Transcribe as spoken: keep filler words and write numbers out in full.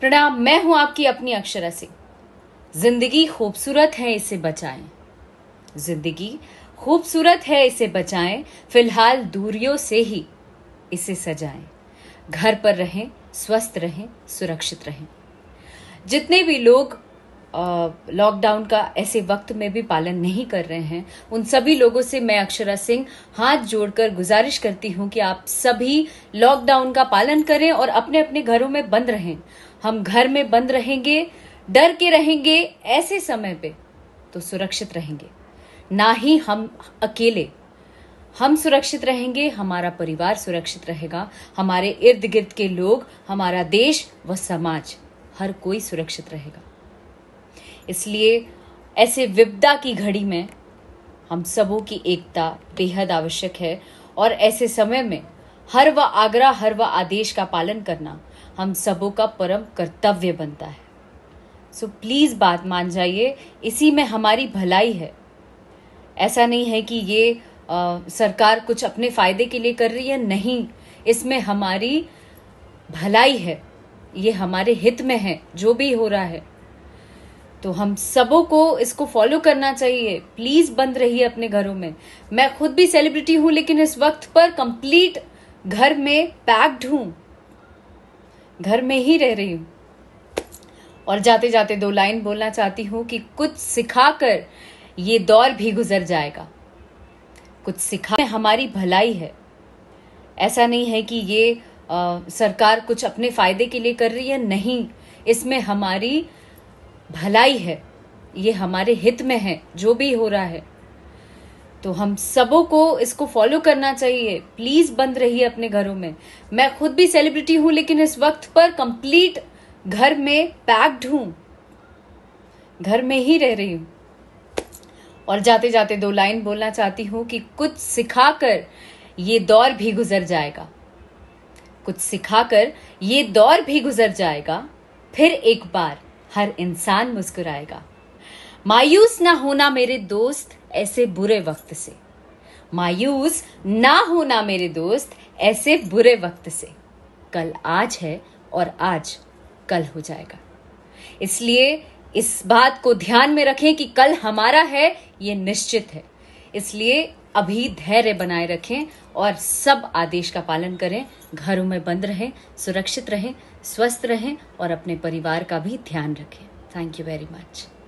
प्रणाम, मैं हूं आपकी अपनी अक्षरा सिंह। जिंदगी खूबसूरत है, इसे बचाएं। जिंदगी खूबसूरत है, इसे बचाएं। फिलहाल दूरियों से ही इसे सजाएं। घर पर रहें, स्वस्थ रहें, सुरक्षित रहें। जितने भी लोग लॉकडाउन का ऐसे वक्त में भी पालन नहीं कर रहे हैं, उन सभी लोगों से मैं अक्षरा सिंह हाथ जोड़कर गुजारिश करती हूं कि आप सभी लॉकडाउन का पालन करें और अपने अपने घरों में बंद रहें। हम घर में बंद रहेंगे, डर के रहेंगे, ऐसे समय पे तो सुरक्षित रहेंगे ना ही हम अकेले। हम सुरक्षित रहेंगे, हमारा परिवार सुरक्षित रहेगा, हमारे इर्द गिर्द के लोग, हमारा देश व समाज, हर कोई सुरक्षित रहेगा। इसलिए ऐसे विपदा की घड़ी में हम सबों की एकता बेहद आवश्यक है और ऐसे समय में हर व आग्रह, हर व आदेश का पालन करना हम सबों का परम कर्तव्य बनता है। सो प्लीज़ बात मान जाइए, इसी में हमारी भलाई है। ऐसा नहीं है कि ये आ, सरकार कुछ अपने फ़ायदे के लिए कर रही है, नहीं, इसमें हमारी भलाई है, ये हमारे हित में है जो भी हो रहा है। तो हम सबों को इसको फॉलो करना चाहिए। प्लीज़ बंद रहिए अपने घरों में। मैं खुद भी सेलिब्रिटी हूँ, लेकिन इस वक्त पर कंप्लीट घर में पैक्ड हूँ, घर में ही रह रही हूँ। और जाते जाते दो लाइन बोलना चाहती हूँ कि कुछ सिखाकर ये दौर भी गुजर जाएगा। कुछ सिखा में हमारी भलाई है। ऐसा नहीं है कि ये आ, सरकार कुछ अपने फ़ायदे के लिए कर रही है, नहीं, इसमें हमारी भलाई है, ये हमारे हित में है जो भी हो रहा है। तो हम सबों को इसको फॉलो करना चाहिए। प्लीज़ बंद रहिए अपने घरों में। मैं खुद भी सेलिब्रिटी हूँ, लेकिन इस वक्त पर कंप्लीट घर में पैक्ड हूँ, घर में ही रह रही हूँ। और जाते जाते दो लाइन बोलना चाहती हूँ कि कुछ सिखाकर ये दौर भी गुजर जाएगा। कुछ सिखाकर ये दौर भी गुजर जाएगा, फिर एक बार हर इंसान मुस्कुराएगा। मायूस ना होना मेरे दोस्त ऐसे बुरे वक्त से, मायूस ना होना मेरे दोस्त ऐसे बुरे वक्त से। कल आज है और आज कल हो जाएगा। इसलिए इस बात को ध्यान में रखें कि कल हमारा है, ये निश्चित है। इसलिए अभी धैर्य बनाए रखें और सब आदेश का पालन करें। घरों में बंद रहें, सुरक्षित रहें, स्वस्थ रहें और अपने परिवार का भी ध्यान रखें। Thank you very much.